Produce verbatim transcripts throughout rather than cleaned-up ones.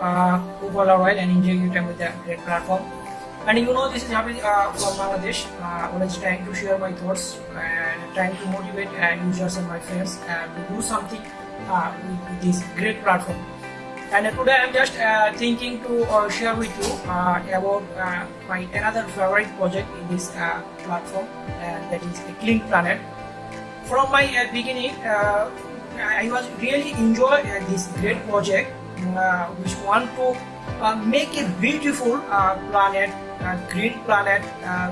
uh, cocoa oil and inject it with the great platform. And you know, this is happening uh, from Bangladesh. Uh, I was trying to share my thoughts and trying to motivate uh, users and my friends uh, to do something uh, with this great platform. And uh, today I'm just uh, thinking to uh, share with you uh, about uh, my another favorite project in this uh, platform, and that is Clean Planet. From my uh, beginning, uh, I was really enjoy uh, this great project, uh, which want to uh, make a beautiful uh, planet, uh, green planet, uh,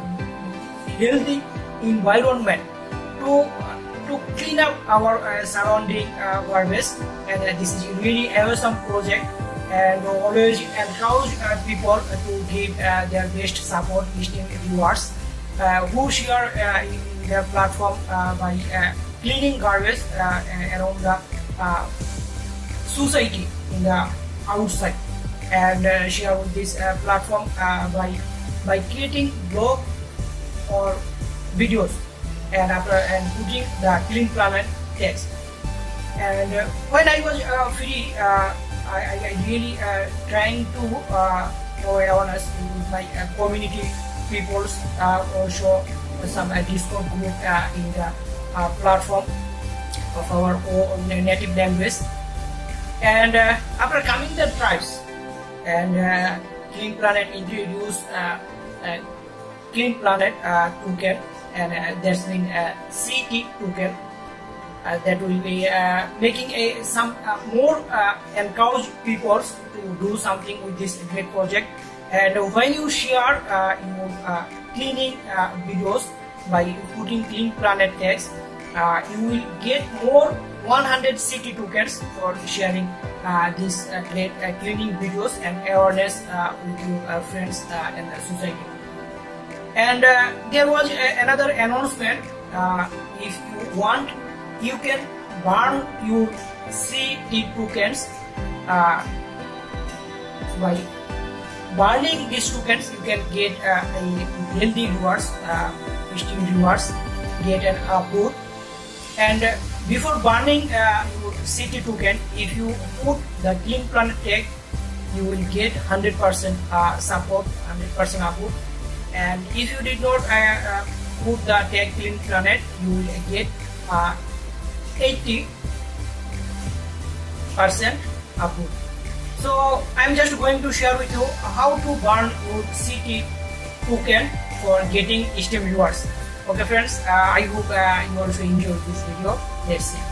healthy environment to uh, to clean up our uh, surrounding uh, waters. And uh, this is really awesome project, and always encourage uh, people to give uh, their best support, listening viewers uh, who share uh, in their platform uh, by. Uh, Cleaning garbage uh, around the uh, society in the outside, and uh, share with this uh, platform uh, by by creating blog or videos, and after and putting the Clean Planet text. And uh, when I was uh, free, uh, I, I really uh, trying to uh, go awareness with my uh, community peoples, uh, also some uh, Discord group uh, in the. Uh, platform of our own native language, and uh, after coming the tribes, and uh, Clean Planet introduced uh, uh, Clean Planet uh, token, and uh, that's been uh, C T token uh, that will be uh, making a some uh, more uh, encourage people to do something with this great project. And when you share uh, your uh, cleaning uh, videos by putting Clean Planet text, Uh, you will get more one hundred C T tokens for sharing uh, these uh, great uh, cleaning videos and awareness uh, with your uh, friends uh, and the society. And uh, there was a, another announcement. Uh, if you want, you can burn your C T tokens. Uh, by burning these tokens, you can get uh, a healthy rewards, uh, steem rewards, get an upload. And uh, before burning uh, your C T token, if you put the Clean Planet tag, you will get one hundred percent uh, support, one hundred percent upload. And if you did not uh, uh, put the tag Clean Planet, you will get uh, eighty percent upload. So I'm just going to share with you how to burn your C T token for getting steem rewards. Okay friends, uh, I hope uh, you also enjoyed this video. Let's see.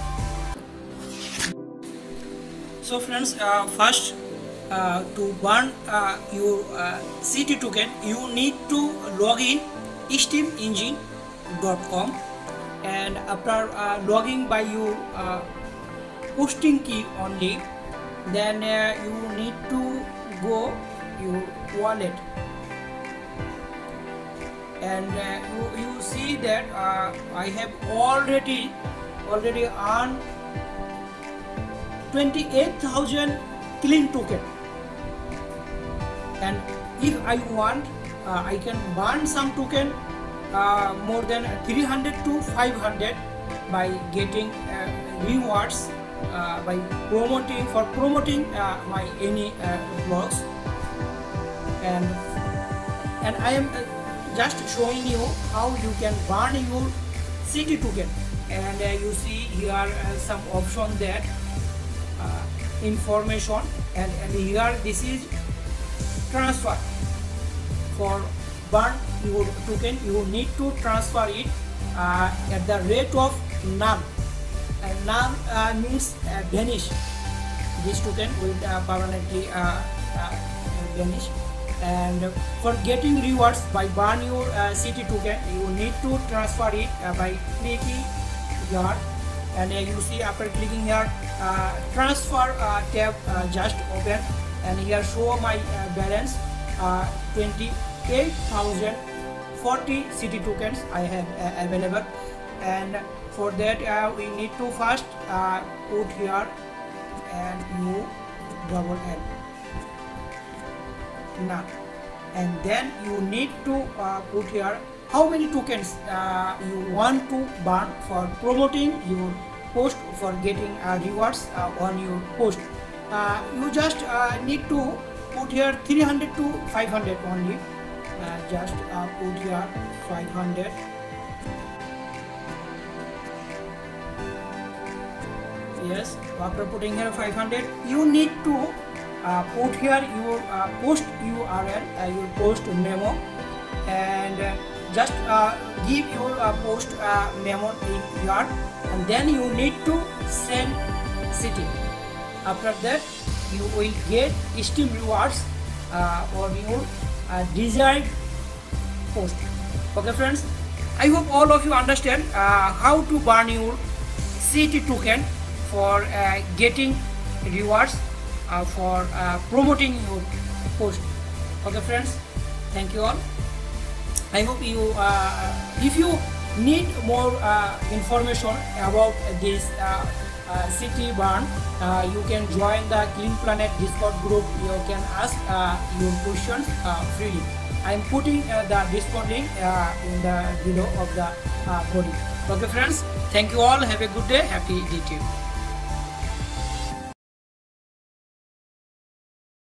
So friends, uh, first uh, to burn uh, your uh, C T token, you need to log in steem engine dot com, and after uh, logging by your uh, hosting key only, then uh, you need to go your wallet. And uh, you, you see that uh, I have already already earned twenty-eight thousand clean token, and if I want, uh, I can burn some token uh, more than three hundred to five hundred by getting uh, rewards uh, by promoting for promoting uh, my any uh, blogs. And and I am uh, just showing you how you can burn your C T token. And uh, you see here uh, some option that uh, information, and, and here this is transfer. For burn your token, you need to transfer it uh, at the rate of none, and none uh, means uh, vanish. This token will uh, permanently uh, uh, vanish. And for getting rewards by burn your uh, C T token, you need to transfer it uh, by clicking here. And uh, you see, after clicking here, uh, transfer uh, tab uh, just open, and here show my uh, balance uh, twenty-eight thousand forty C T tokens I have uh, available. And for that uh, we need to first uh, put here and you double L now, and then you need to uh, put here how many tokens uh, you want to burn for promoting your post, for getting uh, rewards uh, on your post. uh, you just uh, need to put here three hundred to five hundred only. Uh, just uh, put here five hundred. Yes, after putting here five hundred, you need to uh, put here your uh, post U R L, uh, your post memo, and uh, just uh, give your uh, post uh, memo in here, and then you need to send C T. After that, you will get STEEM rewards uh, or your uh, desired post. Okay, friends, I hope all of you understand uh, how to burn your C T token for uh, getting rewards uh, for uh, promoting your post. Okay, friends, thank you all. I hope you uh, if you need more uh, information about this uh, uh, C T burn, uh, you can join the Clean Planet Discord group. You can ask uh, your questions uh, freely. I am putting uh, the Discord link uh, in the below of the uh, body. Okay, friends, thank you all. Have a good day. Happy D T.